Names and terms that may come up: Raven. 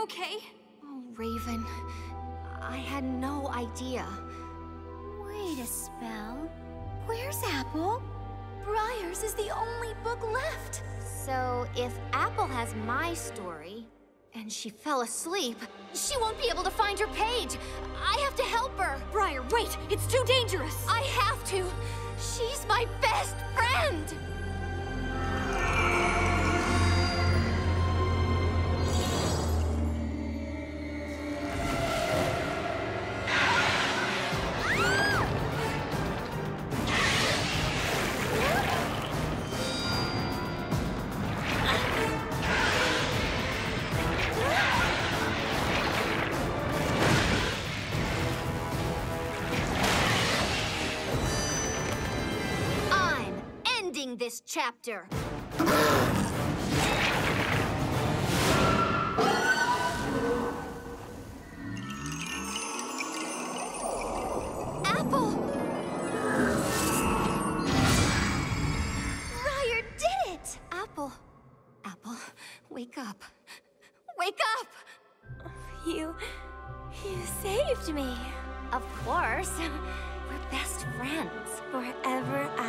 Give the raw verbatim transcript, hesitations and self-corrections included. you okay? Oh, Raven. I had no idea. Wait a spell. Where's Apple? Briar's is the only book left. So if Apple has my story, and she fell asleep, she won't be able to find her page. I have to help her. Briar, wait. It's too dangerous. I have to. She's my best friend. This chapter. Apple! Briar did it! Apple. Apple, wake up. Wake up! You... you saved me. Of course. We're best friends. Forever